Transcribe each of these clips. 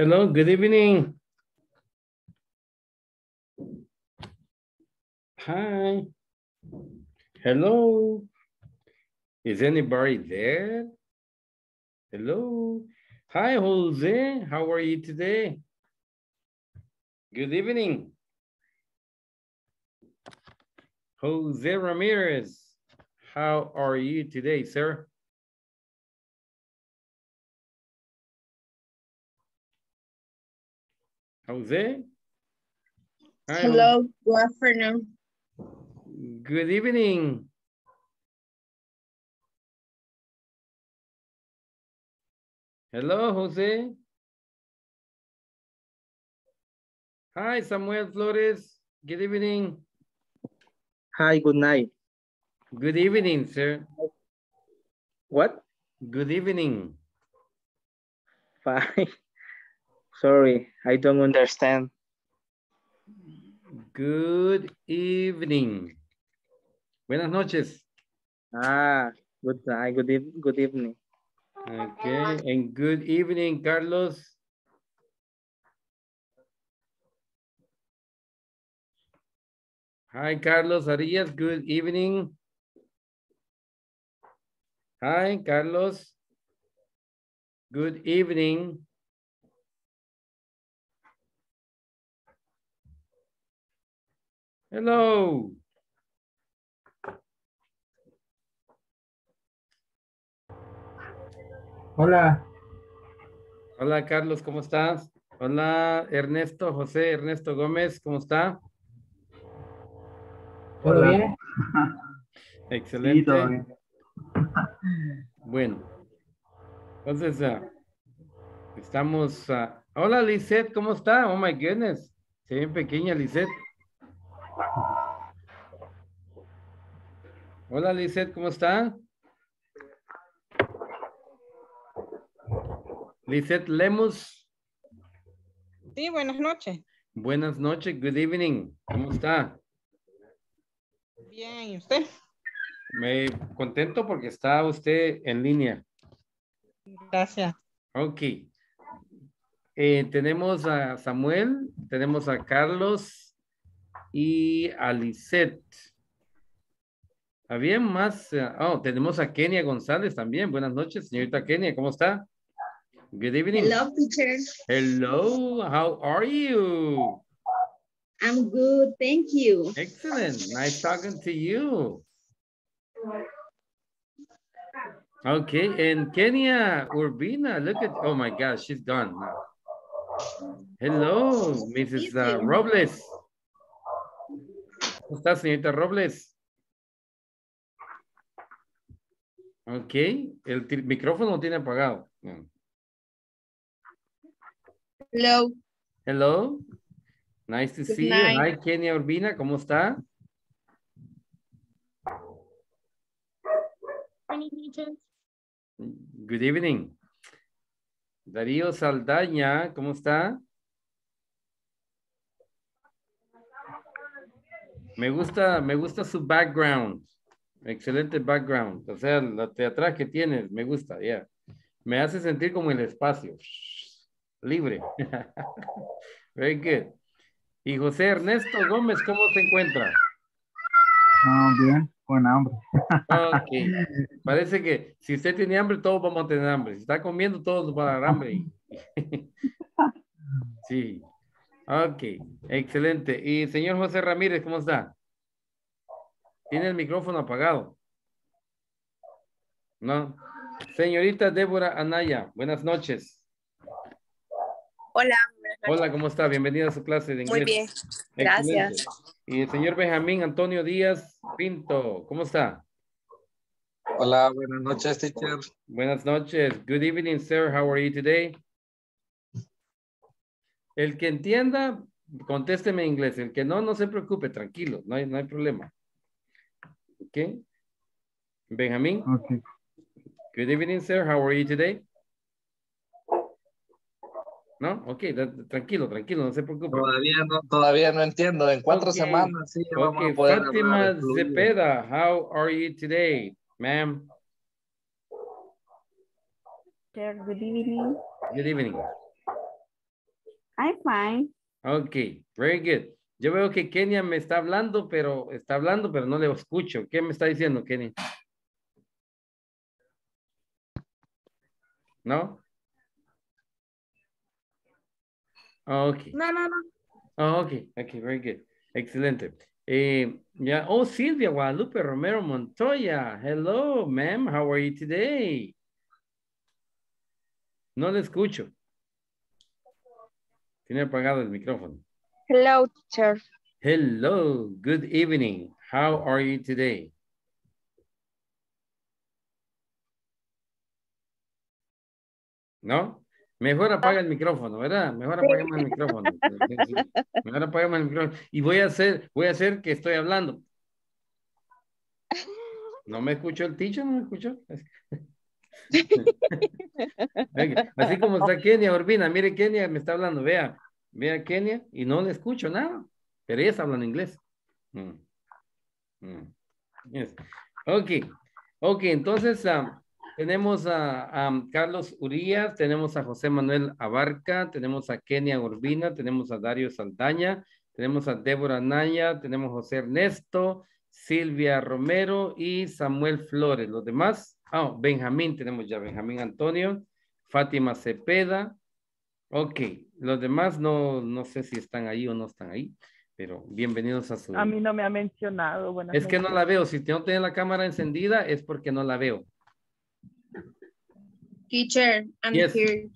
Hello, good evening. Hi. Hello. Is anybody there? Hello. Hi, Jose. How are you today? Good evening. Jose Ramirez, how are you today, sir? Jose? Hi, hello, Jose. Good afternoon. Good evening. Hello, Jose. Hi, Samuel Flores. Good evening. Hi, good night. Good evening, sir. What? Good evening. Fine. Sorry, I don't understand. Good evening. Buenas noches. Ah, good night. Good evening. Okay, and good evening, Carlos. Hi, Carlos Arias, good evening. Hi, Carlos. Good evening. Hello. Hola. Hola, Carlos, ¿cómo estás? Hola, Ernesto, José Ernesto Gómez, ¿cómo está? ¿Todo bien? Excelente. Sí, todo bien. Bueno, entonces, estamos... Hola, Lisette, ¿cómo está? Oh, my goodness. Se ve pequeña, Lisette. Hola, Lisette, ¿cómo está? Lisette Lemus. Sí, buenas noches. Buenas noches, good evening. ¿Cómo está? Bien, ¿y usted? Me contento porque está usted en línea. Gracias. Ok. Tenemos a Samuel, tenemos a Carlos y a Lisette. Había más, tenemos a Kenia González también. Buenas noches, señorita Kenia, ¿cómo está? Good evening. Hello, teacher. Hello, how are you? I'm good, thank you. Excellent, nice talking to you. Okay, and Kenia Urbina, look at, oh my gosh, she's gone now. Hello, Mrs. Robles. ¿Cómo está, señorita Robles? Okay, el micrófono tiene apagado. Hello. Hello. Nice to see you. Hi, Kenia Urbina. ¿Cómo está? Good evening. Darío Saldaña. ¿Cómo está? Me gusta su background. Excelente background. O sea, la de atrás que tienes. Me gusta, ya. Yeah. Me hace sentir como el espacio. Libre. Very good. Y José Ernesto Gómez, ¿cómo se encuentra? Bien, con hambre. Okay. Parece que si usted tiene hambre, todos vamos a tener hambre. Si está comiendo, todos van a dar hambre. Sí. Ok, excelente. Y señor José Ramírez, ¿cómo está? Tiene el micrófono apagado. No. Señorita Débora Anaya, buenas noches. Hola. Hola, ¿cómo está? Bienvenida a su clase de inglés. Muy bien, gracias. Excelente. Y el señor Benjamín Antonio Díaz Pinto, ¿cómo está? Hola, buenas noches, teacher. Buenas noches. Good evening, sir. How are you today? El que entienda, contésteme en inglés. El que no, no se preocupe, tranquilo. No hay problema. ¿Ok? Benjamín. Okay. Good evening, sir. How are you today? No, ok, tranquilo, no se preocupe. Todavía no entiendo. En 4 semanas sí vamos a poder. Fátima Cepeda, how are you today, ma'am? Good evening. Good evening. I'm fine. Ok, very good. Yo veo que Kenia me está hablando, pero no le escucho. ¿Qué me está diciendo, Kenia? ¿No? Ok. No, no, no. Oh, ok, very good. Excelente. Yeah. Oh, Silvia Guadalupe Romero Montoya. Hello, ma'am. How are you today? No le escucho. Tiene apagado el micrófono. Hello, teacher. Hello. Good evening. How are you today? ¿No? Mejor apaga el micrófono, ¿verdad? Mejor apagamos el micrófono. Mejor apagamos el micrófono. Y voy a hacer que estoy hablando. ¿No me escuchó el teacher? ¿No me escuchó? Así como está Kenia Urbina. Mire, Kenia me está hablando. Vea Kenia y no le escucho nada. Pero ella está hablando inglés. Yes. Ok, entonces... tenemos a Carlos Urías, tenemos a José Manuel Abarca, tenemos a Kenia Urbina, tenemos a Darío Saldaña, tenemos a Débora Anaya, tenemos a José Ernesto, Silvia Romero y Samuel Flores. Los demás, Benjamín, tenemos ya Benjamín Antonio, Fátima Cepeda. Ok, los demás no sé si están ahí o no están ahí, pero bienvenidos a su... A mí no me ha mencionado. Buenas noches. Es que no la veo, si no tiene la cámara encendida es porque no la veo. Teacher, I'm yes. Here.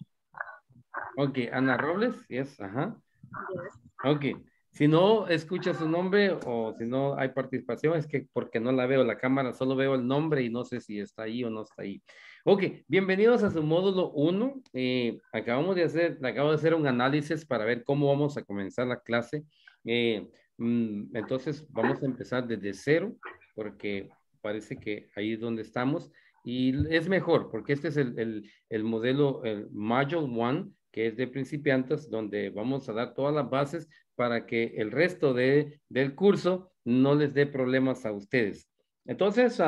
Okay, Ana Robles, yes, ajá. Yes. Okay, si no escucha su nombre o si no hay participación es que porque no la veo la cámara, solo veo el nombre y no sé si está ahí o no está ahí. Okay, bienvenidos a su módulo 1. Acabo de hacer un análisis para ver cómo vamos a comenzar la clase. Entonces vamos a empezar desde cero porque parece que ahí es donde estamos. Y es mejor, porque este es el modelo, el Module 1, que es de principiantes, donde vamos a dar todas las bases para que el resto del curso no les dé problemas a ustedes. Entonces,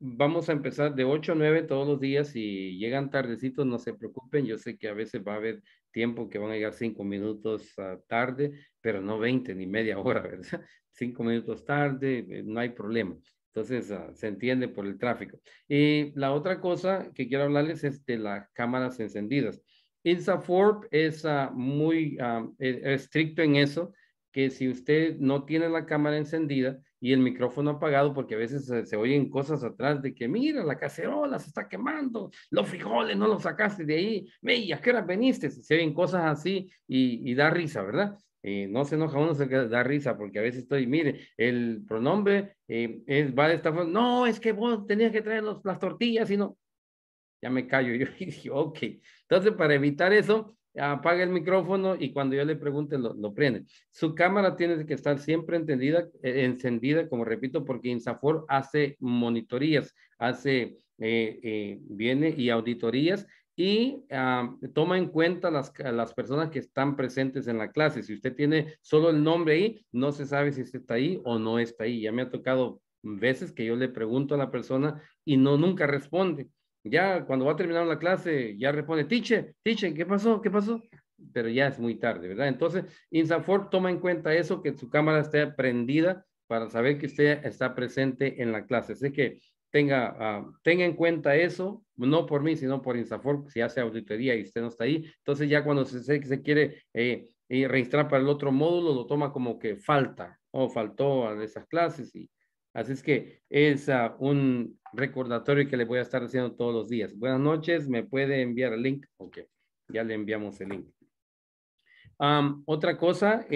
vamos a empezar de 8 a 9 todos los días. Si llegan tardecitos, no se preocupen. Yo sé que a veces va a haber tiempo que van a llegar 5 minutos tarde, pero no 20 ni media hora, ¿verdad? 5 minutos tarde, no hay problema. Entonces, se entiende por el tráfico. Y la otra cosa que quiero hablarles es de las cámaras encendidas. INSAFORP es muy estricto en eso, que si usted no tiene la cámara encendida y el micrófono apagado, porque a veces se oyen cosas atrás de que, mira, la cacerola se está quemando, los frijoles no los sacaste de ahí, ¿y a qué hora veniste? Se oyen cosas así y da risa, ¿verdad? No se enoja uno, se da risa, porque a veces estoy, mire, el pronombre va de esta forma, no, es que vos tenías que traer las tortillas, y no, ya me callo, yo dije, ok, entonces para evitar eso, apaga el micrófono y cuando yo le pregunte lo prende. Su cámara tiene que estar siempre encendida, como repito, porque INSAFOR hace monitorías, viene y auditorías, y toma en cuenta las personas que están presentes en la clase. Si usted tiene solo el nombre ahí, no se sabe si está ahí o no está ahí. Ya me ha tocado veces que yo le pregunto a la persona y nunca responde. Ya cuando va a terminar la clase, ya responde, teacher, ¿qué pasó? ¿Qué pasó? Pero ya es muy tarde, ¿verdad? Entonces, INSAFORP toma en cuenta eso, que su cámara esté prendida para saber que usted está presente en la clase. Así que tenga en cuenta eso, no por mí, sino por INSAFORP, si hace auditoría y usted no está ahí. Entonces ya cuando se quiere registrar para el otro módulo, lo toma como que falta o faltó a esas clases. Así es que es un recordatorio que le voy a estar haciendo todos los días. Buenas noches, ¿me puede enviar el link? Ok, ya le enviamos el link. Otra cosa,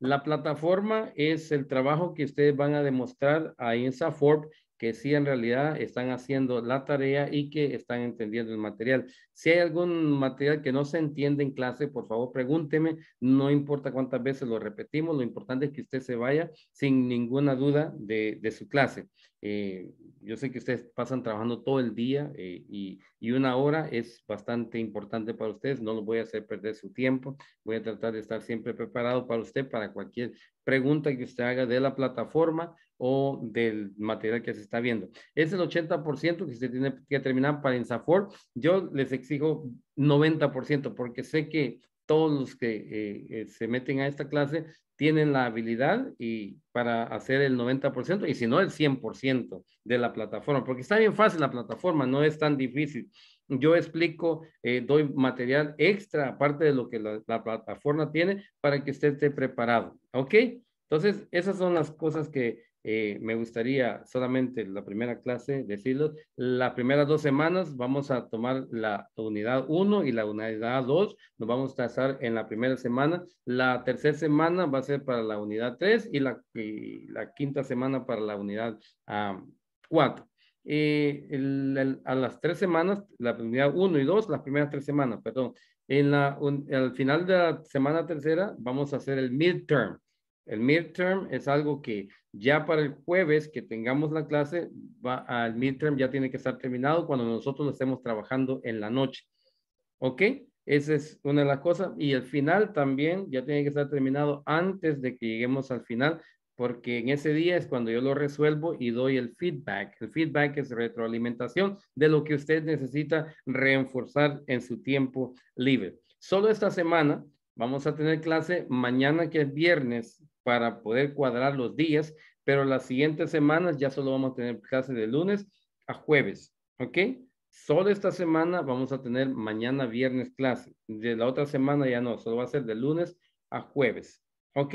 la plataforma es el trabajo que ustedes van a demostrar a INSAFORP que sí en realidad están haciendo la tarea y que están entendiendo el material. Si hay algún material que no se entiende en clase, por favor pregúnteme, no importa cuántas veces lo repetimos, lo importante es que usted se vaya sin ninguna duda de su clase. Yo sé que ustedes pasan trabajando todo el día y una hora es bastante importante para ustedes, no los voy a hacer perder su tiempo, voy a tratar de estar siempre preparado para usted, para cualquier pregunta que usted haga de la plataforma o del material que se está viendo. Es el 80% que se tiene que terminar para INSAFORP. Yo les exijo 90% porque sé que todos los que se meten a esta clase tienen la habilidad y para hacer el 90% y si no el 100% de la plataforma, porque está bien fácil la plataforma, no es tan difícil. Yo explico, doy material extra aparte de lo que la plataforma tiene para que usted esté preparado, ¿ok? Entonces, esas son las cosas que me gustaría solamente la primera clase decirlo. Las primeras 2 semanas vamos a tomar la unidad 1 y la unidad 2. Nos vamos a trazar en la primera semana. La tercera semana va a ser para la unidad 3 y la quinta semana para la unidad 4. A las 3 semanas, la unidad 1 y 2, las primeras 3 semanas, perdón. Al final de la semana tercera vamos a hacer el midterm. El midterm es algo que ya para el jueves que tengamos la clase, al midterm ya tiene que estar terminado cuando nosotros lo estemos trabajando en la noche. ¿Ok? Esa es una de las cosas. Y el final también ya tiene que estar terminado antes de que lleguemos al final, porque en ese día es cuando yo lo resuelvo y doy el feedback. El feedback es retroalimentación de lo que usted necesita reforzar en su tiempo libre. Solo esta semana vamos a tener clase mañana, que es viernes, para poder cuadrar los días, pero las siguientes semanas ya solo vamos a tener clase de lunes a jueves, ¿ok? Solo esta semana vamos a tener mañana viernes clase, de la otra semana ya no, solo va a ser de lunes a jueves, ¿ok?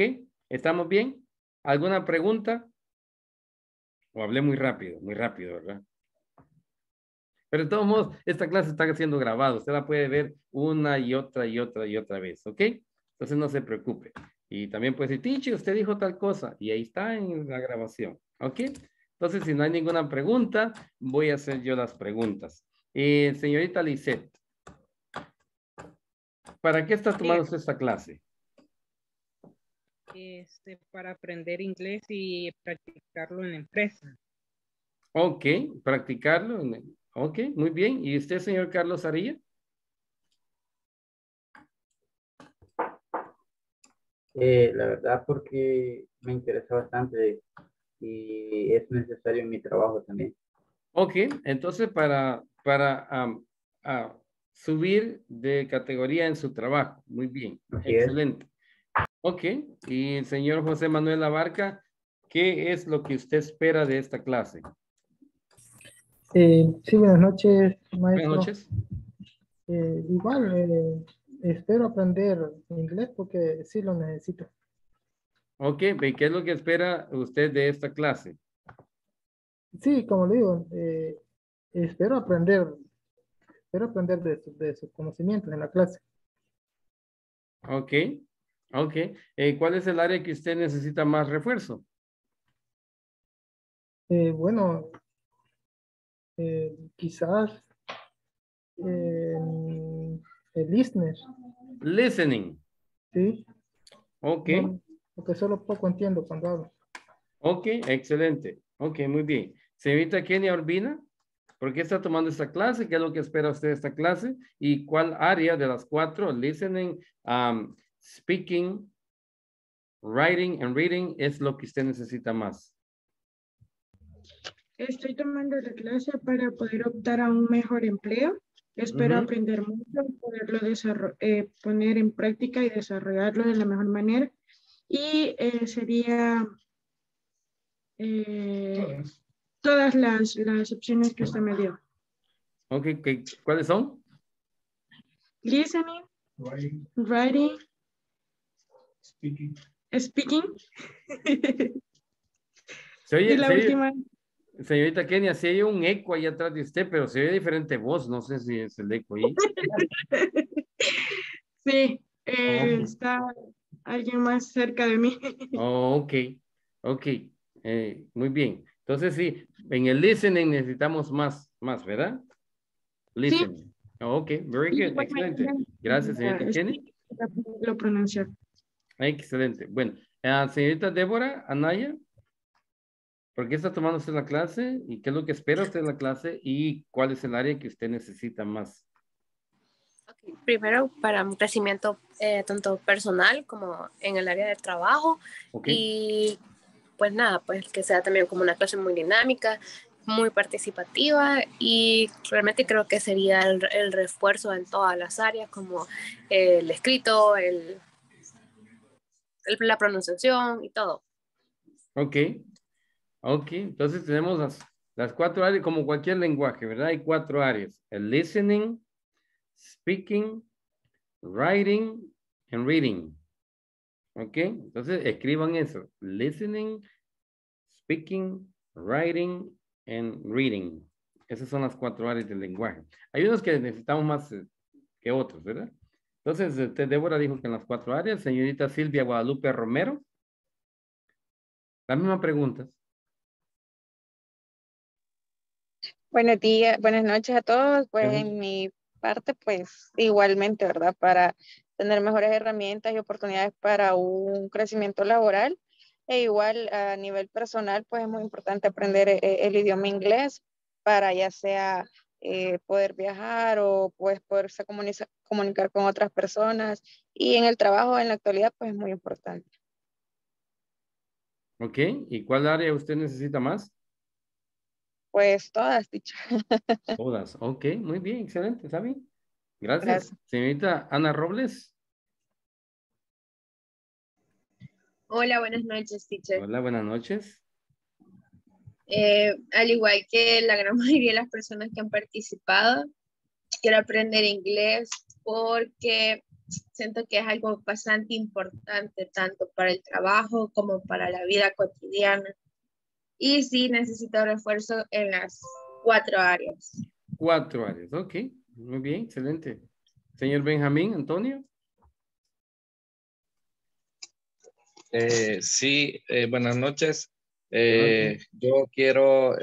¿Estamos bien? ¿Alguna pregunta? O hablé muy rápido, ¿verdad? Pero de todos modos, esta clase está siendo grabada. Usted la puede ver una y otra y otra y otra vez, ¿ok? Entonces no se preocupe. Y también puede decir, Tichi, usted dijo tal cosa. Y ahí está en la grabación, ¿ok? Entonces, si no hay ninguna pregunta, voy a hacer yo las preguntas. Señorita Lisette, ¿para qué está tomando usted esta clase? Para aprender inglés y practicarlo en la empresa. Ok, practicarlo en ok, muy bien. ¿Y usted, señor Carlos Arilla? La verdad, porque me interesa bastante y es necesario en mi trabajo también. Ok, entonces para subir de categoría en su trabajo. Muy bien, así excelente. Es. Ok, y el señor José Manuel Abarca, ¿qué es lo que usted espera de esta clase? Sí, buenas noches, maestro. Buenas noches. Igual, espero aprender inglés porque sí lo necesito. Ok, ¿y qué es lo que espera usted de esta clase? Sí, como le digo, espero aprender de sus conocimientos en la clase. Ok, ok. ¿Cuál es el área que usted necesita más refuerzo? Bueno, quizás el listener. Listening. Sí. Ok. No, porque solo poco entiendo cuando hablo. Ok, excelente. Ok, muy bien. Señorita Kenia Urbina, ¿por qué está tomando esta clase? ¿Qué es lo que espera usted de esta clase? ¿Y cuál área de las 4, listening, speaking, writing and reading, es lo que usted necesita más? Estoy tomando la clase para poder optar a un mejor empleo. Espero aprender mucho, poderlo poner en práctica y desarrollarlo de la mejor manera. Y sería todas las opciones que usted me dio. Okay. ¿Cuáles son? Listening, writing, speaking. Y la última. Señorita Kenia, sí hay un eco ahí atrás de usted, pero se oye diferente voz. No sé si es el eco ahí. Sí, está alguien más cerca de mí. Oh, ok. Muy bien. Entonces sí, en el listening necesitamos más, ¿verdad? Listening. Sí. Oh, ok, very good, sí, excelente. Gracias, señorita Kenia. Lo pronunciar. Excelente. Bueno, señorita Débora Anaya. ¿Por qué está tomando usted la clase? ¿Y qué es lo que espera usted en la clase? ¿Y cuál es el área que usted necesita más? Okay. Primero, para un crecimiento tanto personal como en el área de trabajo. Okay. Y pues nada, pues que sea también como una clase muy dinámica, muy participativa, y realmente creo que sería el refuerzo en todas las áreas, como el escrito, la pronunciación y todo. Ok, ok, entonces tenemos las cuatro áreas, como cualquier lenguaje, ¿verdad? Hay cuatro áreas: el listening, speaking, writing and reading. Ok, entonces escriban eso: listening, speaking, writing and reading. Esas son las cuatro áreas del lenguaje. Hay unos que necesitamos más que otros, ¿verdad? Entonces, Débora dijo que en las cuatro áreas. Señorita Silvia Guadalupe Romero, las mismas preguntas. Buenos días, buenas noches a todos. Pues uh-huh. En mi parte, pues igualmente, ¿verdad? Para tener mejores herramientas y oportunidades para un crecimiento laboral. E igual a nivel personal, pues es muy importante aprender el idioma inglés para ya sea poder viajar o pues poderse comunicar con otras personas. Y en el trabajo, en la actualidad, pues es muy importante. Ok, ¿y cuál área usted necesita más? Pues todas, dicho. Todas, ok, muy bien, excelente, está bien. Gracias. Gracias. Señorita Ana Robles. Hola, buenas noches, teacher. Hola, buenas noches. Al igual que la gran mayoría de las personas que han participado, quiero aprender inglés porque siento que es algo bastante importante tanto para el trabajo como para la vida cotidiana. Y sí, necesito refuerzo en las cuatro áreas. Cuatro áreas, ok. Muy bien, excelente. Señor Benjamín Antonio. Sí, buenas noches. Yo quiero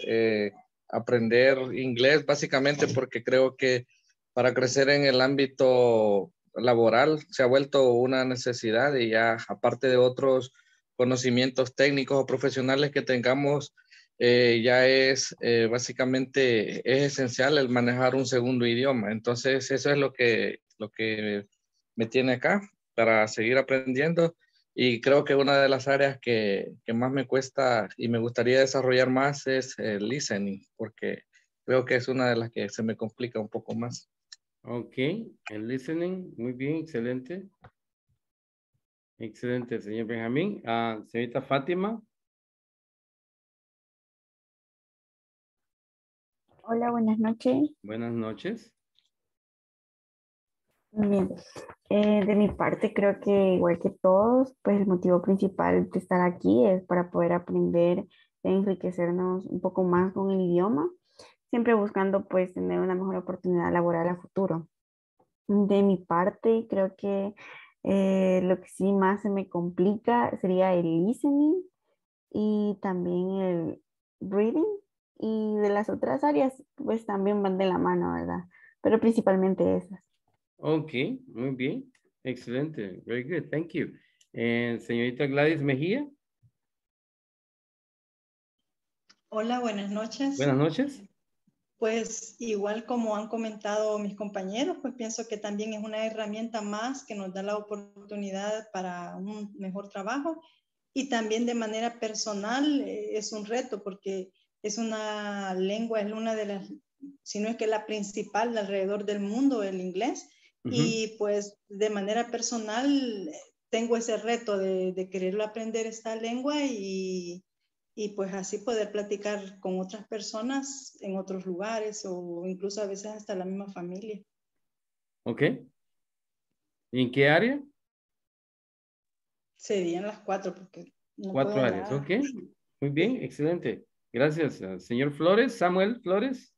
aprender inglés básicamente porque creo que para crecer en el ámbito laboral se ha vuelto una necesidad, y ya aparte de otros conocimientos técnicos o profesionales que tengamos, ya es básicamente es esencial el manejar un segundo idioma. Entonces eso es lo que me tiene acá para seguir aprendiendo. Y creo que una de las áreas que más me cuesta y me gustaría desarrollar más es el listening, porque creo que es una de las que se me complica un poco más. Ok, el listening, muy bien, excelente. Excelente, señor Benjamín. Señorita Fátima. Hola, buenas noches. Buenas noches. Bien, de mi parte creo que igual que todos, pues el motivo principal de estar aquí es para poder aprender e enriquecernos un poco más con el idioma, siempre buscando pues tener una mejor oportunidad laboral a futuro. De mi parte creo que lo que sí más se me complica sería el listening y también el reading, y de las otras áreas pues también van de la mano, ¿verdad? Pero principalmente esas. Ok, muy bien, excelente, very good, thank you. Señorita Gladys Mejía. Hola, buenas noches. Buenas noches. Pues igual como han comentado mis compañeros, pues pienso que también es una herramienta más que nos da la oportunidad para un mejor trabajo, y también de manera personal es un reto porque es una lengua, es una de las, si no es que la principal de alrededor del mundo, el inglés. Y pues de manera personal tengo ese reto de quererlo aprender esta lengua y pues así poder platicar con otras personas en otros lugares o incluso a veces hasta la misma familia. Ok. ¿Y en qué área? Serían las cuatro. Porque no cuatro áreas, nada. Ok. Muy bien, excelente. Gracias. Señor Flores, Samuel Flores.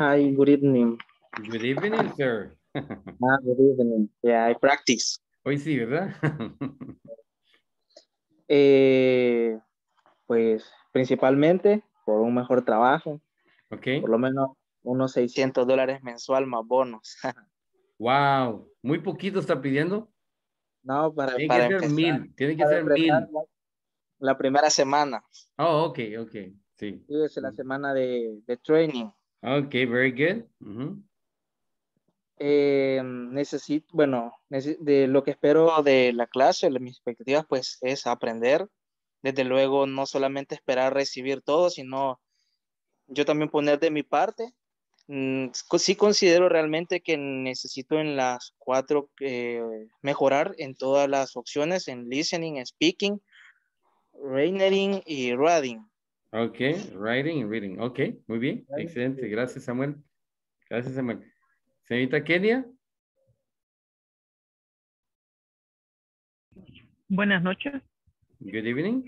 Hi, good evening. Good evening, sir. Good evening. Yeah, I practice. Hoy sí, ¿verdad? Pues principalmente por un mejor trabajo. Okay. Por lo menos unos $600 mensual más bonos. Wow, muy poquito está pidiendo. No, para empezar. Mil. Tiene que ser 1000. La primera semana. Oh, ok. Sí. Es la semana de training. Ok, very good. necesito, bueno, de lo que espero de la clase, de mis expectativas, pues es aprender. Desde luego, no solamente esperar recibir todo, sino yo también poner de mi parte. Sí considero realmente que necesito en las cuatro mejorar en todas las opciones, en listening, speaking, reading y reading. Ok, writing y reading. Ok, muy bien, excelente. Gracias, Samuel. Gracias, Samuel. Señorita Kenia. Buenas noches. Good evening.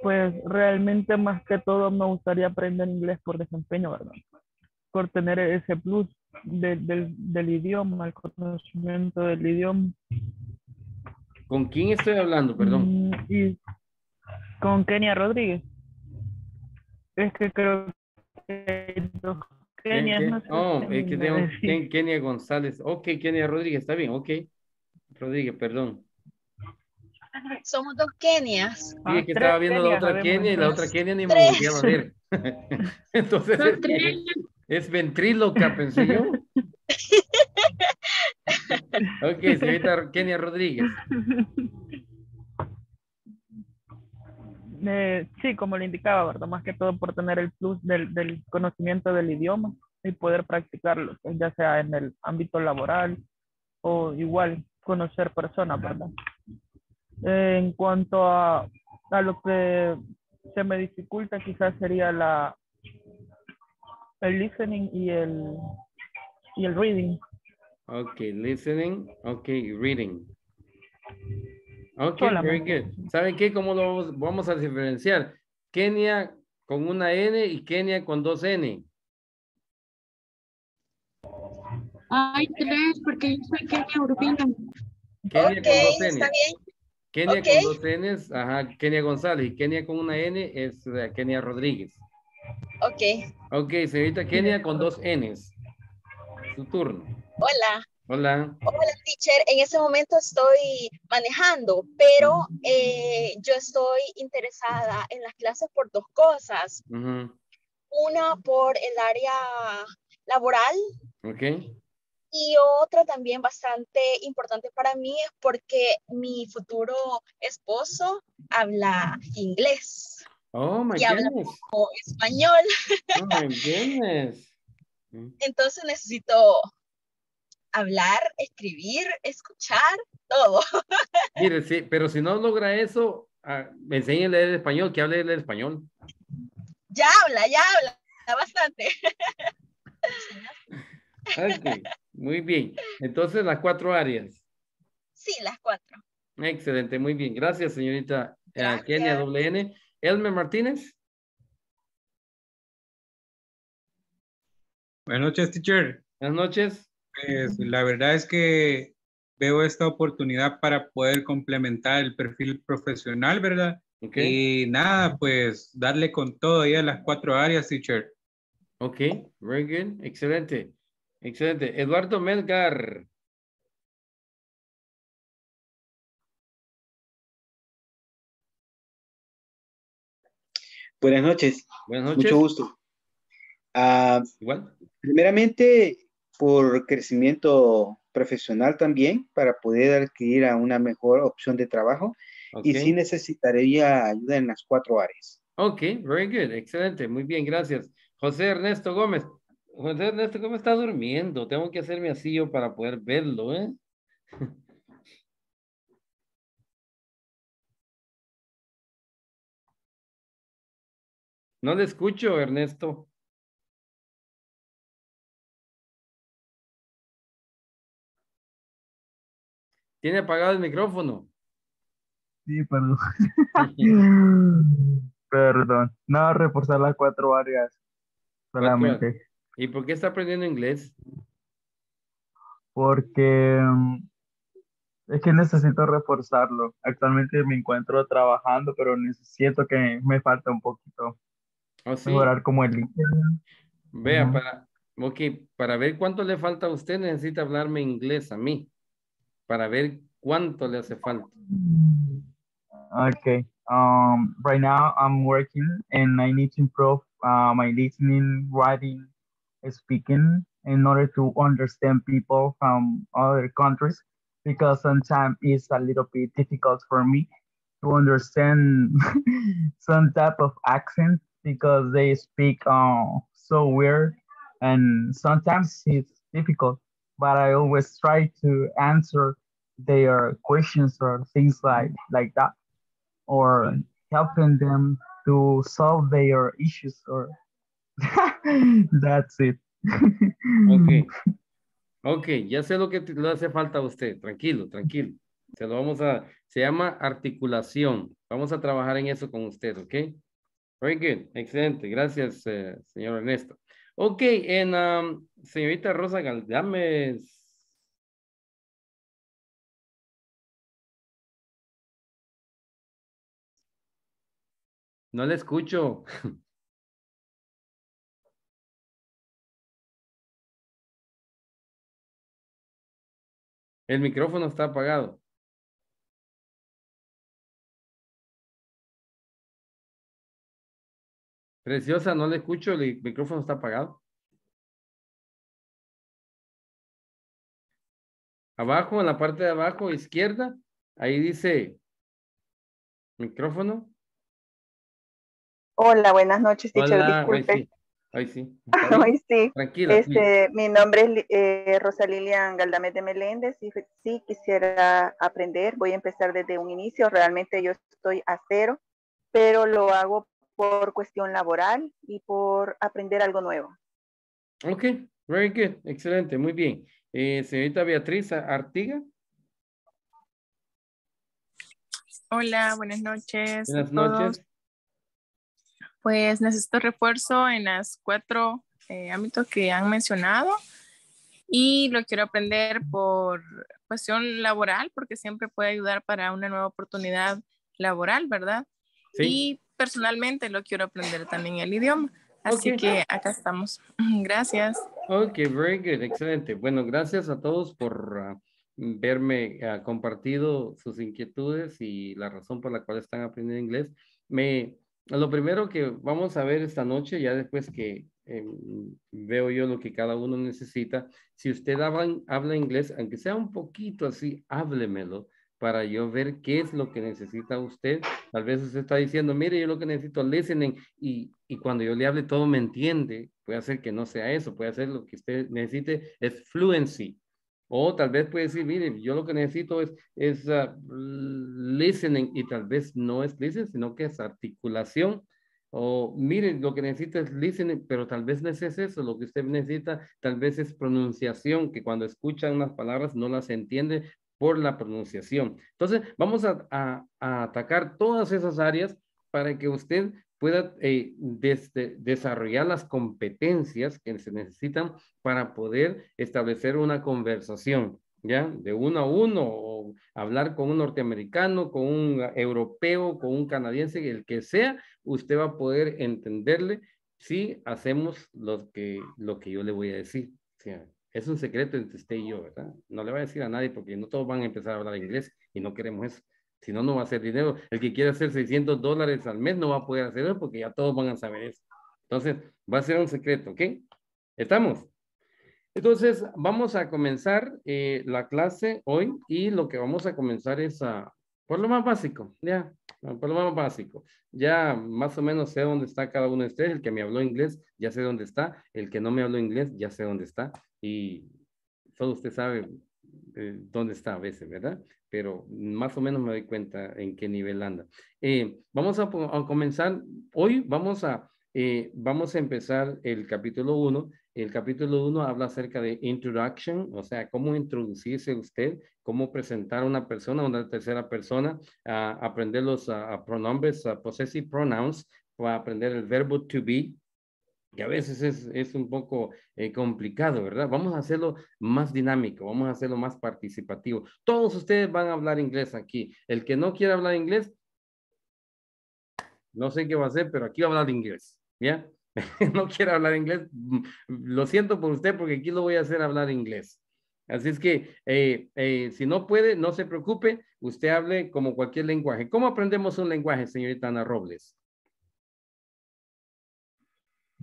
Pues realmente más que todo me gustaría aprender inglés por desempeño, ¿verdad? Por tener ese plus del idioma, el conocimiento del idioma. ¿Con quién estoy hablando, perdón? Y con Kenia Rodríguez. Es que creo que dos Kenia. No sé es que tengo Kenia González. Ok, Kenia Rodríguez, está bien, ok. Rodríguez, perdón. Somos dos Kenias. Sí, es que estaba viendo Kenia, la otra Kenia y la otra Kenia ni me volvía a ver. Entonces es ventríloca, pensé yo. Ok, señorita Kenia Rodríguez. Sí, como le indicaba, ¿verdad? Más que todo por tener el plus del conocimiento del idioma y poder practicarlo, ya sea en el ámbito laboral o igual conocer personas, ¿verdad? En cuanto a lo que se me dificulta, quizás sería el listening y el reading. Ok, listening, ok, reading. Ok, very good. ¿Saben qué? ¿Cómo lo vamos a diferenciar? Kenia con una N y Kenia con dos N. Hay tres, porque yo soy Kenia Urbina. Kenia con dos N. Está bien. Kenia con dos N's, ajá, Kenia González. Y Kenia con una N es Kenia Rodríguez. Ok. Ok, señorita Kenia con dos N's. Su turno. Hola. Hola. Hola, teacher. En este momento estoy manejando, pero yo estoy interesada en las clases por dos cosas. Uh-huh. Una por el área laboral. Ok. Y otra también bastante importante para mí es porque mi futuro esposo habla inglés. Oh, my goodness. Y habla poco español. Oh, my goodness. Entonces necesito hablar, escribir, escuchar, todo. Mire, sí, pero si no logra eso, enséñele el español, que hable el español. Ya habla bastante. Okay. Muy bien. Entonces, las cuatro áreas. Sí, las cuatro. Excelente, muy bien. Gracias, señorita Kenia WN. Elmer Martínez. Buenas noches, teacher. Buenas noches. Pues, la verdad es que veo esta oportunidad para poder complementar el perfil profesional, ¿verdad? Okay. Y nada, pues darle con todo ya las cuatro áreas, teacher. Ok, very good. Excelente. Excelente. Eduardo Melgar. Buenas noches. Buenas noches. Mucho gusto. Igual. Primeramente, por crecimiento profesional también, para poder adquirir a una mejor opción de trabajo. Okay. Y sí necesitaría ayuda en las cuatro áreas. Ok, very good. Excelente. Muy bien, gracias. José Ernesto Gómez. José Ernesto, ¿cómo está durmiendo? Tengo que hacerme así yo para poder verlo, ¿eh? No le escucho, Ernesto. ¿Tiene apagado el micrófono? Sí, perdón. Perdón. No, reforzar las cuatro áreas. Solamente. Okay. ¿Y por qué está aprendiendo inglés? Porque es que necesito reforzarlo. Actualmente me encuentro trabajando, pero siento que me falta un poquito. Oh, ¿sí? Mejorar como el inglés. Vea, para ver cuánto le falta a usted, necesita hablarme inglés a mí. Para ver cuánto le hace falta. Ok. Right now I'm working and I need to improve my listening, writing, speaking in order to understand people from other countries, because sometimes it's a little bit difficult for me to understand some type of accent because they speak so weird, and sometimes it's difficult, but I always try to answer their questions or things like that, or helping them to solve their issues or that's it. Okay. Ok, ya sé lo que le hace falta a usted. Tranquilo, tranquilo. Se lo vamos a... Se llama articulación. Vamos a trabajar en eso con usted, ¿ok? Very good. Excelente. Gracias, señor Ernesto. Ok, en señorita Rosa Galdamez. No le escucho. El micrófono está apagado. Preciosa, no le escucho, el micrófono está apagado. Abajo, en la parte de abajo, izquierda, ahí dice micrófono. Hola, buenas noches, teacher. Hola, disculpe. Ay, sí. Ay, sí. Tranquila. Mi nombre es Rosa Lilian Galdamez de Meléndez y sí quisiera aprender. Voy a empezar desde un inicio. Realmente yo estoy a cero, pero lo hago por cuestión laboral y por aprender algo nuevo. Ok, very good. Excelente, muy bien. Señorita Beatriz Artiga. Hola, buenas noches. Buenas noches. Pues necesito refuerzo en las 4 ámbitos que han mencionado y lo quiero aprender por cuestión laboral porque siempre puede ayudar para una nueva oportunidad laboral, ¿verdad? Sí. Y personalmente lo quiero aprender también el idioma. Así okay. Que acá estamos. Gracias. Ok, very good. Excelente. Bueno, gracias a todos por verme compartido sus inquietudes y la razón por la cual están aprendiendo inglés. Lo primero que vamos a ver esta noche, ya después que veo yo lo que cada uno necesita, si usted habla inglés, aunque sea un poquito así, háblemelo para yo ver qué es lo que necesita usted. Tal vez usted está diciendo, mire, yo lo que necesito es listening y cuando yo le hable todo me entiende. Puede hacer que no sea eso, puede hacer lo que usted necesite es fluency. O tal vez puede decir, mire, yo lo que necesito es listening y tal vez no es listening, sino que es articulación. O mire, lo que necesito es listening, pero tal vez no es eso. Lo que usted necesita tal vez es pronunciación, que cuando escuchan unas palabras no las entiende por la pronunciación. Entonces, vamos a atacar todas esas áreas para que usted pueda desarrollar las competencias que se necesitan para poder establecer una conversación, ¿ya? De uno a uno, o hablar con un norteamericano, con un europeo, con un canadiense, el que sea, usted va a poder entenderle si hacemos lo que yo le voy a decir. O sea, es un secreto entre usted y yo, ¿verdad? No le voy a decir a nadie porque no todos van a empezar a hablar inglés y no queremos eso. Si no, no va a hacer dinero. El que quiere hacer $600 al mes no va a poder hacer eso porque ya todos van a saber eso. Entonces, va a ser un secreto, ¿ok? ¿Estamos? Entonces, vamos a comenzar la clase hoy y lo que vamos a comenzar es por lo más básico, ya, por lo más básico. Ya más o menos sé dónde está cada uno de ustedes. El que me habló inglés, ya sé dónde está. El que no me habló inglés, ya sé dónde está. Y solo usted sabe dónde está a veces, ¿verdad? Pero más o menos me doy cuenta en qué nivel anda. Vamos a comenzar, hoy vamos a empezar el capítulo 1. El capítulo 1 habla acerca de introduction, o sea, cómo introducirse usted, cómo presentar a una persona, una tercera persona, aprender los pronombres, possessive pronouns, para aprender el verbo to be, que a veces es un poco complicado, ¿verdad? Vamos a hacerlo más dinámico, vamos a hacerlo más participativo. Todos ustedes van a hablar inglés aquí. El que no quiera hablar inglés, no sé qué va a hacer, pero aquí va a hablar inglés, ¿ya? No quiere hablar inglés, lo siento por usted porque aquí lo voy a hacer hablar inglés. Así es que, si no puede, no se preocupe, usted hable como cualquier lenguaje. ¿Cómo aprendemos un lenguaje, señorita Ana Robles?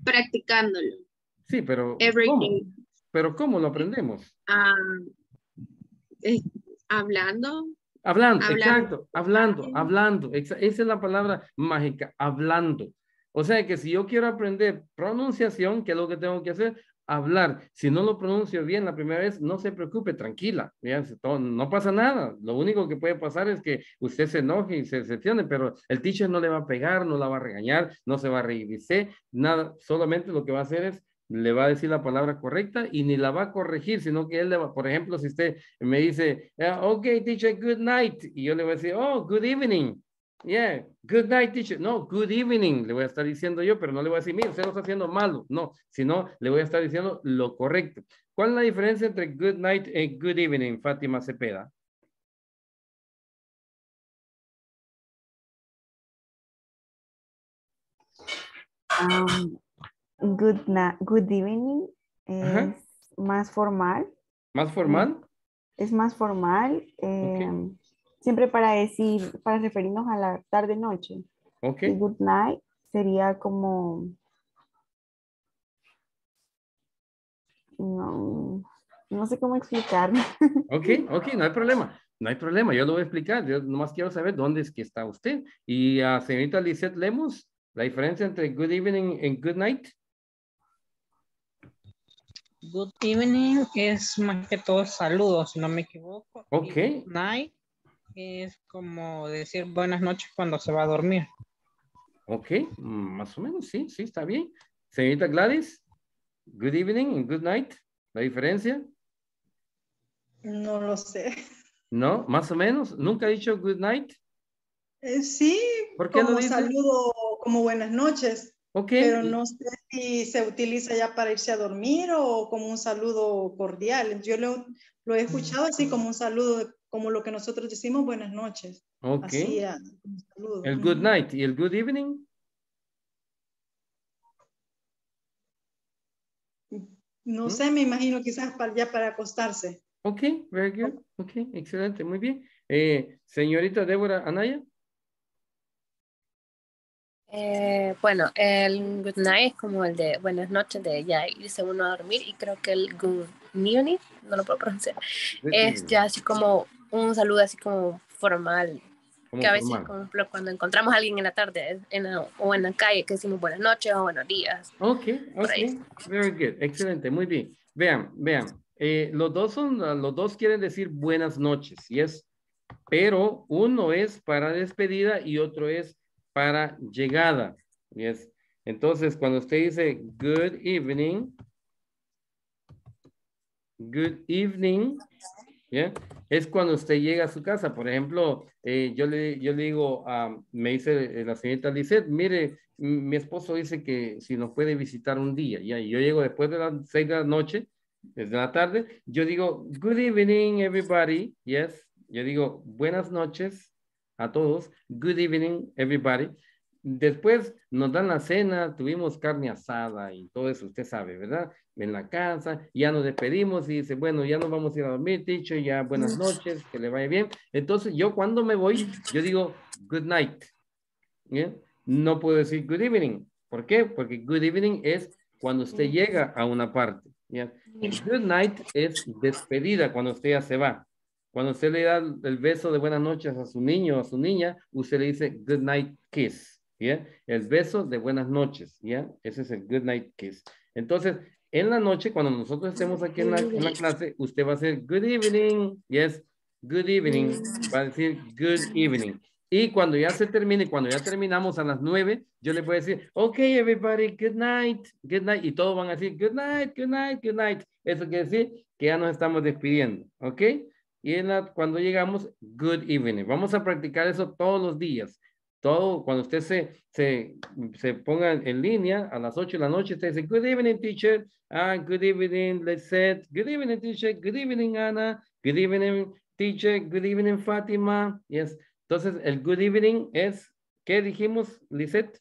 Practicándolo. Sí, pero everything. ¿Cómo? Pero ¿cómo lo aprendemos? Hablando. Hablando, exacto. Esa es la palabra mágica, hablando. O sea que si yo quiero aprender pronunciación, ¿qué es lo que tengo que hacer? Hablar. Si no lo pronuncio bien la primera vez, no se preocupe, tranquila. Fíjense, todo, no pasa nada. Lo único que puede pasar es que usted se enoje y se decepcione, pero el teacher no le va a pegar, no la va a regañar, no se va a reír, nada. Solamente lo que va a hacer es le va a decir la palabra correcta y ni la va a corregir, sino que él le va, por ejemplo, si usted me dice, ok, teacher, good night, y yo le voy a decir, oh, good evening, yeah, good night, teacher, no, good evening, le voy a estar diciendo yo, pero no le voy a decir, mira, usted lo está haciendo malo, no, sino le voy a estar diciendo lo correcto. ¿Cuál es la diferencia entre good night y good evening, Fátima Cepeda? Good evening es más formal. ¿Más formal? Es más formal. Okay. Siempre para decir, para referirnos a la tarde-noche. Ok. Y good night sería como... No sé cómo explicar. Ok, no hay problema. No hay problema, yo lo voy a explicar. Yo nomás quiero saber dónde es que está usted. Y a señorita Lisette Lemus, la diferencia entre good evening y good night. Good evening es más que todo saludos, si no me equivoco. Ok. Good night es como decir buenas noches cuando se va a dormir. Ok, más o menos, sí, está bien. Señorita Gladys, good evening y good night, ¿la diferencia? No lo sé. ¿No? ¿Más o menos? ¿Nunca he dicho good night? Sí, ¿por qué como no saludo, como buenas noches. Okay. Pero no sé si se utiliza ya para irse a dormir o como un saludo cordial. Yo lo he escuchado así como un saludo, como lo que nosotros decimos buenas noches. Ok. Así, un saludo. El good night y el good evening. No sé, me imagino quizás ya para acostarse. Ok, very good. Ok, excelente, muy bien. Señorita Débora Anaya. Bueno, el good night es como el de buenas noches, de ya irse uno a dormir, y creo que el good evening, no lo puedo pronunciar, es ya así como un saludo así como formal, que a veces, por ejemplo, cuando encontramos a alguien en la tarde o en la calle, que decimos buenas noches o buenos días. Ok, very good, excelente, muy bien. Vean, los dos quieren decir buenas noches, pero uno es para despedida y otro es para llegada. Entonces, cuando usted dice good evening, es cuando usted llega a su casa. Por ejemplo, yo le digo, me dice la señorita Lisette, mire, mi esposo dice que si nos puede visitar un día, y yo llego después de las 6 de la noche, desde la tarde, yo digo, good evening everybody, yo digo, buenas noches a todos, good evening everybody. Después nos dan la cena, tuvimos carne asada y todo eso, usted sabe, ¿verdad? En la casa, ya nos despedimos y dice, bueno, ya nos vamos a ir a dormir, dicho, ya buenas noches, que le vaya bien. Entonces yo cuando me voy, yo digo good night. ¿Bien? No puedo decir good evening. ¿Por qué? Porque good evening es cuando usted llega a una parte. ¿Bien? Good night es despedida, cuando usted ya se va. Cuando usted le da el beso de buenas noches a su niño o a su niña, usted le dice good night kiss, el beso de buenas noches, ese es el good night kiss. Entonces, en la noche, cuando nosotros estemos aquí en la clase, usted va a hacer good evening, good evening, va a decir good evening. Y cuando ya se termine, cuando ya terminamos a las 9, yo le voy a decir, ok, everybody, good night, y todos van a decir good night, good night, good night. Eso quiere decir que ya nos estamos despidiendo, ¿ok? Y cuando llegamos, good evening. Vamos a practicar eso todos los días. Cuando usted se ponga en línea a las 8 de la noche, usted dice, good evening, teacher. Good evening, Lisette. Good evening, teacher. Good evening, Ana. Good evening, teacher. Good evening, Fátima. Entonces, el good evening es, ¿qué dijimos, Lisette?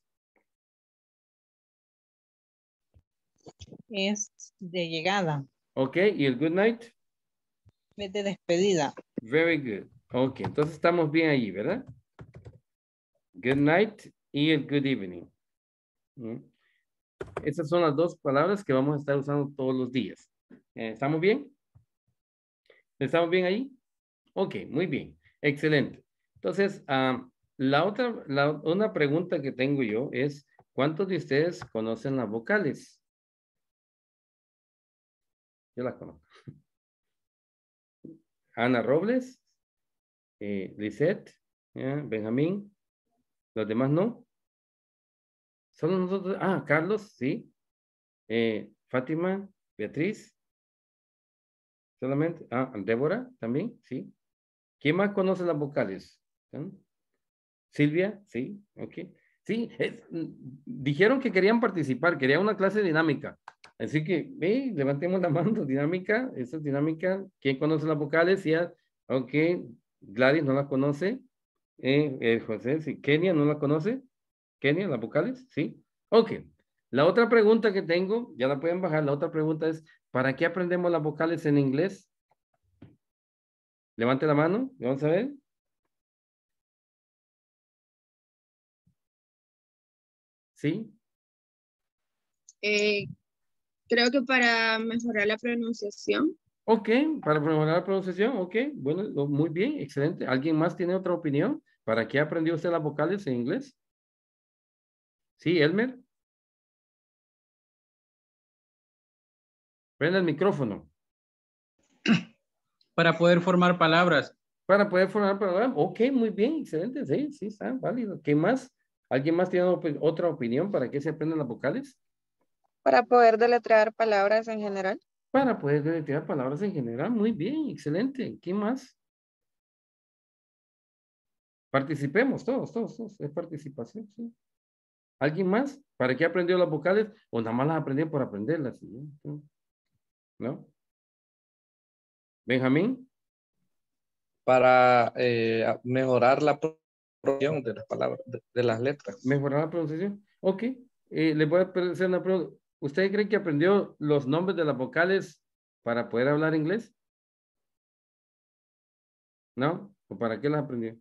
Es de llegada. Ok, y el good night de despedida. Very good. Ok, entonces estamos bien allí, ¿verdad? Good night y el good evening. Esas son las dos palabras que vamos a estar usando todos los días. ¿Estamos bien? ¿Estamos bien ahí? Ok, muy bien. Excelente. Entonces, una pregunta que tengo yo es, ¿cuántos de ustedes conocen las vocales? Yo las conozco. Ana Robles, Lisette, Benjamín, los demás no. Solo nosotros, Carlos, sí. Fátima, Beatriz. Solamente, Débora también, sí. ¿Quién más conoce las vocales? Silvia, sí, ok. Sí, dijeron que querían participar, querían una clase dinámica. Así que, levantemos la mano, dinámica, esa es dinámica. ¿Quién conoce las vocales? Ya, ok, Gladys no las conoce. José, sí. Kenia no las conoce. Kenia, las vocales, sí. Ok, la otra pregunta que tengo, ya la pueden bajar, la otra pregunta es, ¿para qué aprendemos las vocales en inglés? Levante la mano, vamos a ver. ¿Sí? Creo que para mejorar la pronunciación. Ok, para mejorar la pronunciación, ok, bueno, muy bien, excelente. ¿Alguien más tiene otra opinión? ¿Para qué aprendió usted las vocales en inglés? ¿Sí, Elmer? Prende el micrófono. Para poder formar palabras. Para poder formar palabras. Ok, muy bien, excelente. Sí, sí, está válido. ¿Qué más? ¿Alguien más tiene otra opinión? ¿Para qué se aprenden las vocales? Para poder deletrear palabras en general. Para poder deletrear palabras en general. Muy bien, excelente. ¿Qué más? Participemos todos. Es participación, sí. ¿Alguien más? ¿Para qué aprendió las vocales? O nada más las aprendió por aprenderlas. ¿Sí? ¿No? Benjamín. Para mejorar la pronunciación de las palabras, de las letras. Mejorar la pronunciación. Ok. Les voy a hacer una pregunta. ¿Ustedes creen que aprendió los nombres de las vocales para poder hablar inglés? ¿No? ¿O para qué las aprendió?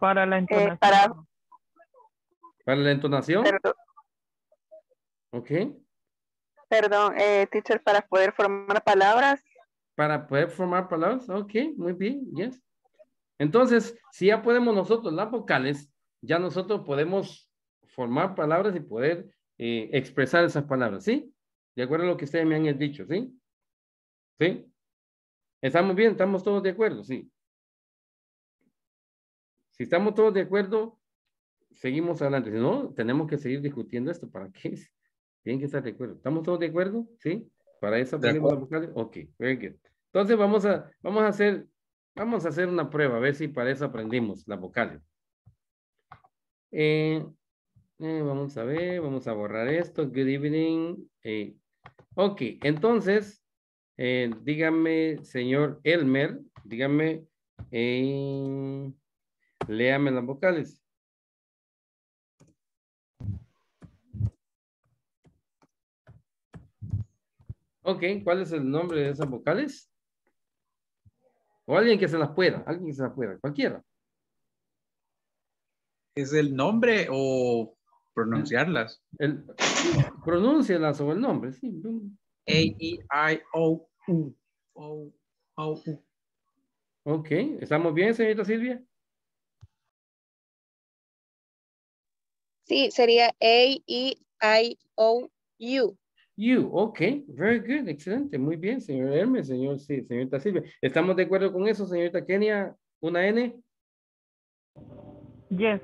Para la entonación. Para la entonación. Perdón. Ok. Perdón, teacher, para poder formar palabras. Para poder formar palabras. Ok, muy bien. Yes. Entonces, si ya podemos nosotros las vocales, ya nosotros podemos formar palabras y poder expresar esas palabras. ¿Sí? De acuerdo a lo que ustedes me han dicho. ¿Sí? ¿Sí? ¿Estamos bien? ¿Estamos todos de acuerdo? Sí. Si estamos todos de acuerdo, seguimos adelante. Si no, tenemos que seguir discutiendo esto. ¿Para qué? Tienen que estar de acuerdo. ¿Estamos todos de acuerdo? ¿Sí? Para eso aprendemos las vocales. Ok, very good. Entonces vamos a hacer una prueba, a ver si para eso aprendimos las vocales. Vamos a ver, vamos a borrar esto. Good evening. Ok, entonces, dígame, señor Elmer, dígame... léame las vocales. Ok, ¿cuál es el nombre de esas vocales? O alguien que se las pueda, cualquiera. ¿Es el nombre o pronunciarlas? Pronúncialas o el nombre, sí. A-E-I-O-U. O-O-U. Ok, ¿estamos bien, señorita Silvia? Sí, sería A-E-I-O-U. You, ok, very good, excelente, muy bien, señor Hermes, señorita Silvia. ¿Estamos de acuerdo con eso, señorita Kenia? ¿Una N? Yes.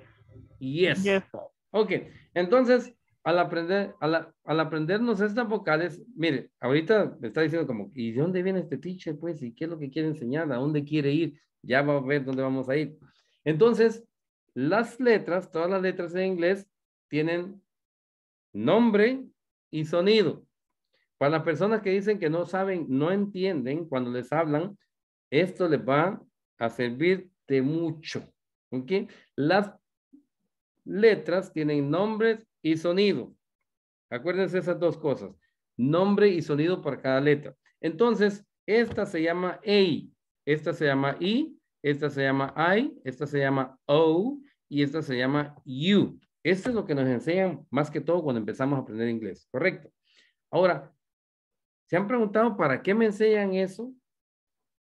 Yes. Yes. Ok, entonces, al aprendernos estas vocales, mire, ahorita me está diciendo como, ¿y de dónde viene este teacher, pues? ¿Y qué es lo que quiere enseñar? ¿A dónde quiere ir? Ya va a ver dónde vamos a ir. Entonces, las letras, todas las letras en inglés tienen nombre y sonido. Para las personas que dicen que no saben, no entienden cuando les hablan, esto les va a servir de mucho. ¿Okay? Las letras tienen nombres y sonido. Acuérdense esas dos cosas. Nombre y sonido para cada letra. Entonces, esta se llama A, esta se llama I, esta se llama O, y esta se llama U. Esto es lo que nos enseñan más que todo cuando empezamos a aprender inglés, ¿correcto? Ahora, ¿se han preguntado para qué me enseñan eso?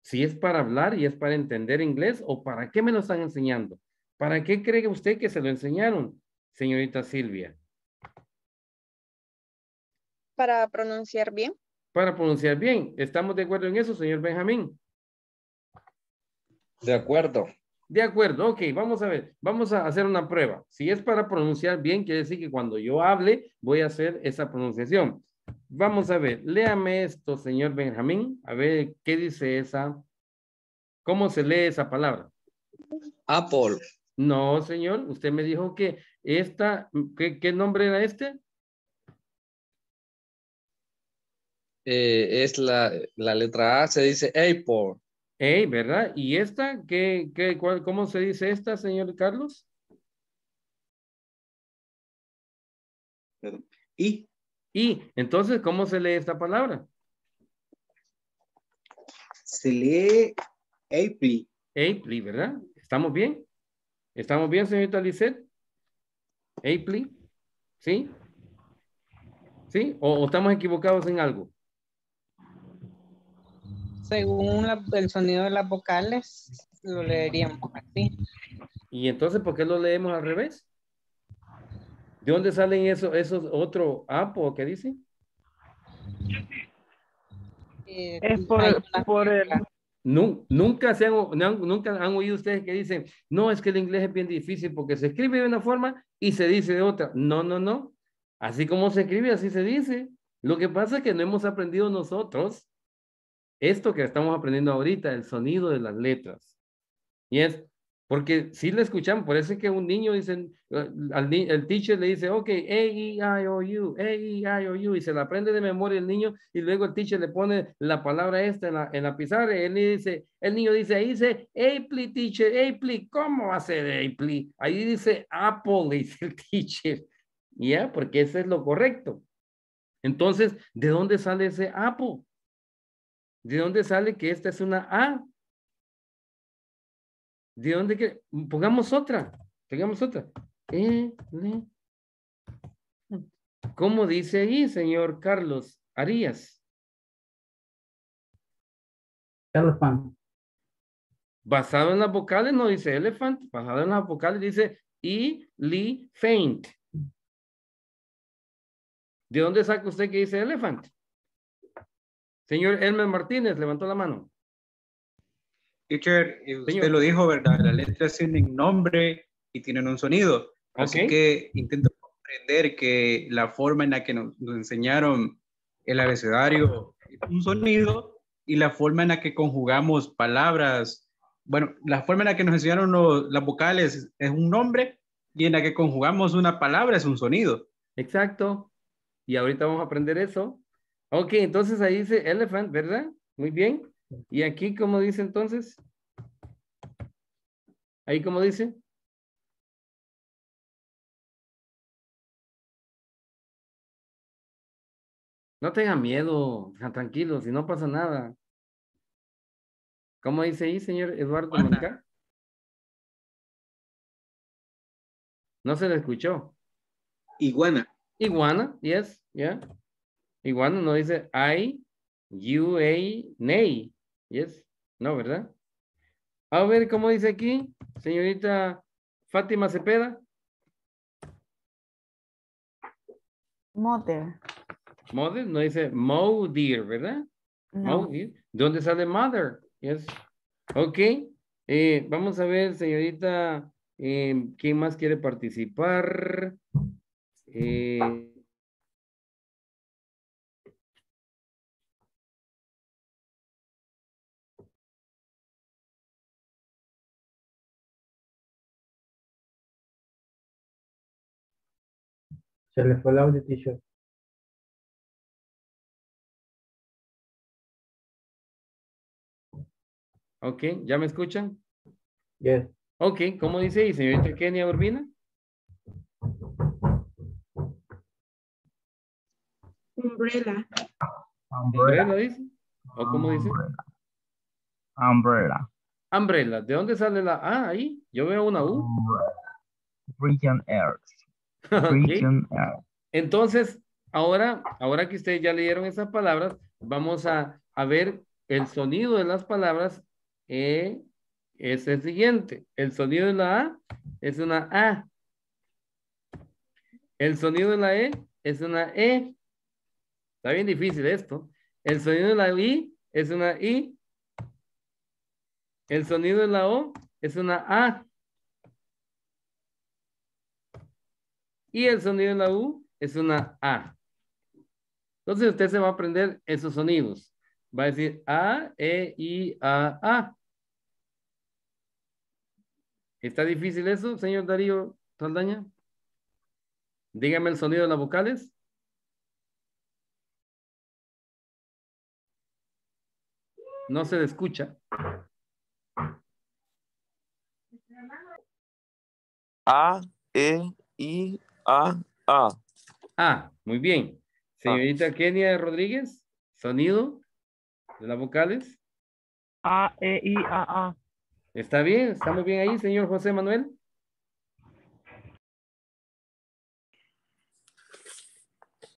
Si es para hablar y es para entender inglés, o para qué me lo están enseñando. ¿Para qué cree usted que se lo enseñaron, señorita Silvia? Para pronunciar bien. Para pronunciar bien. ¿Estamos de acuerdo en eso, señor Benjamín? De acuerdo. De acuerdo, ok, vamos a ver, vamos a hacer una prueba. Si es para pronunciar bien, quiere decir que cuando yo hable, voy a hacer esa pronunciación. Vamos a ver, léame esto, señor Benjamín, a ver qué dice esa, cómo se lee esa palabra. Apple. No, señor, usted me dijo que esta, ¿qué nombre era este? Es la letra A, se dice Apple. Hey, ¿verdad? ¿Y esta? ¿Cómo se dice esta, señor Carlos? I. I. Entonces, ¿cómo se lee esta palabra? Se lee apple. Apple, ¿verdad? ¿Estamos bien? ¿Estamos bien, señorita Lisette? Apple. ¿Sí? ¿Sí? ¿O estamos equivocados en algo? Según el sonido de las vocales, lo leeríamos así. ¿Y entonces por qué lo leemos al revés? ¿De dónde salen esos otro apo que dice? Es por el... Nunca han oído ustedes que dicen, no, es que el inglés es bien difícil porque se escribe de una forma y se dice de otra. No, no, no. Así como se escribe, así se dice. Lo que pasa es que no hemos aprendido nosotros esto que estamos aprendiendo ahorita, el sonido de las letras. Y es porque si le escuchan, por eso es que un niño dice, el teacher le dice, ok, A-E-I-O-U, y se la aprende de memoria el niño, y luego el teacher le pone la palabra esta en la pizarra, y el niño dice, ahí dice, Apple, teacher, Apple, ¿cómo va a ser Apple? Ahí dice Apple, dice el teacher. ¿Ya? Porque eso es lo correcto. Entonces, ¿de dónde sale ese Apple? ¿De dónde sale que esta es una A? ¿De dónde? Que Pongamos otra. ¿Cómo dice ahí, señor Carlos Arias? Elephant. Basado en las vocales no dice elephant. Basado en las vocales dice I, Li, Faint. ¿De dónde saca usted que dice elephant? Señor Elmer Martínez, levantó la mano. Teacher, usted señor. Lo dijo, ¿verdad? Las letras tienen nombre y tienen un sonido. Okay. Así que intento comprender que la forma en la que nos enseñaron el abecedario es un sonido y la forma en la que conjugamos palabras, bueno, la forma en la que nos enseñaron las vocales es un nombre y en la que conjugamos una palabra es un sonido. Exacto. Y ahorita vamos a aprender eso. Ok, entonces ahí dice elephant, ¿verdad? Muy bien. ¿Y aquí cómo dice entonces? ¿Ahí cómo dice? No tengan miedo, tranquilos, si no pasa nada. ¿Cómo dice ahí, señor Eduardo Melgar? No se le escuchó. Iguana. Iguana, yes, yeah. Iguana no dice I, U, A, N, yes, no, ¿verdad? A ver, ¿cómo dice aquí, señorita Fátima Cepeda? Mother. Mother no dice mo, dear, ¿verdad? No. Mo, dear. ¿Dónde sale mother? Yes. Ok, vamos a ver, señorita, ¿quién más quiere participar? Se le fue el audio, teacher. Ok, ¿ya me escuchan? Yes. Ok, ¿cómo dice ahí, señorita Kenia Urbina? Umbrella. ¿Umbrella dice? ¿O cómo dice? Umbrella. Umbrella. ¿De dónde sale la A ahí? Yo veo una U. Brilliant Earth. Okay. Entonces, ahora que ustedes ya leyeron esas palabras, vamos a ver el sonido de las palabras. Es el siguiente. El sonido de la A es una A. El sonido de la E es una E. Está bien difícil esto. El sonido de la I es una I. El sonido de la O es una A. Y el sonido de la U es una A. Entonces usted se va a aprender esos sonidos. Va a decir A, E, I, A, A. ¿Está difícil eso, señor Darío Saldaña? Dígame el sonido de las vocales. No se le escucha. A, E, I, A, A. Ah, muy bien. Señorita Kenia Rodríguez, sonido de las vocales. A, E, I, A, A. Está bien, estamos bien ahí, señor José Manuel.